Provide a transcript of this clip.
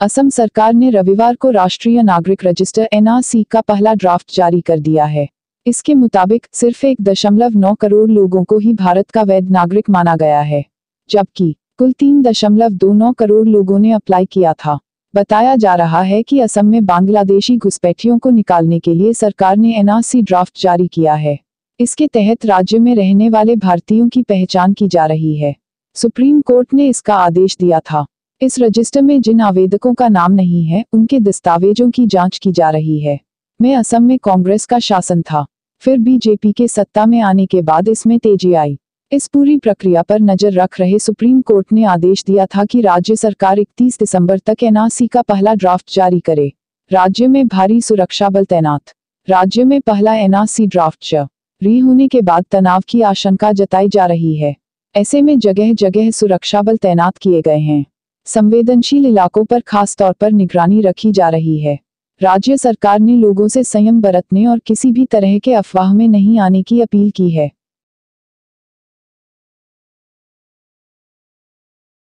असम सरकार ने रविवार को राष्ट्रीय नागरिक रजिस्टर एनआरसी का पहला ड्राफ्ट जारी कर दिया है। इसके मुताबिक सिर्फ 1.9 करोड़ लोगों को ही भारत का वैध नागरिक माना गया है, जबकि कुल 3.29 करोड़ लोगों ने अप्लाई किया था। बताया जा रहा है कि असम में बांग्लादेशी घुसपैठियों को निकालने के लिए सरकार ने एनआरसी ड्राफ्ट जारी किया है। इसके तहत राज्य में रहने वाले भारतीयों की पहचान की जा रही है। सुप्रीम कोर्ट ने इसका आदेश दिया था। इस रजिस्टर में जिन आवेदकों का नाम नहीं है, उनके दस्तावेजों की जांच की जा रही है। में असम में कांग्रेस का शासन था, फिर बीजेपी के सत्ता में आने के बाद इसमें तेजी आई। इस पूरी प्रक्रिया पर नजर रख रहे सुप्रीम कोर्ट ने आदेश दिया था कि राज्य सरकार 31 दिसंबर तक एनआरसी का पहला ड्राफ्ट जारी करे। राज्य में भारी सुरक्षा बल तैनात। राज्य में पहला एनआरसी ड्राफ्ट जारी होने के बाद तनाव की आशंका जताई जा रही है। ऐसे में जगह जगह सुरक्षा बल तैनात किए गए हैं। संवेदनशील इलाकों पर खास तौर पर निगरानी रखी जा रही है। राज्य सरकार ने लोगों से संयम बरतने और किसी भी तरह के अफवाह में नहीं आने की अपील की है।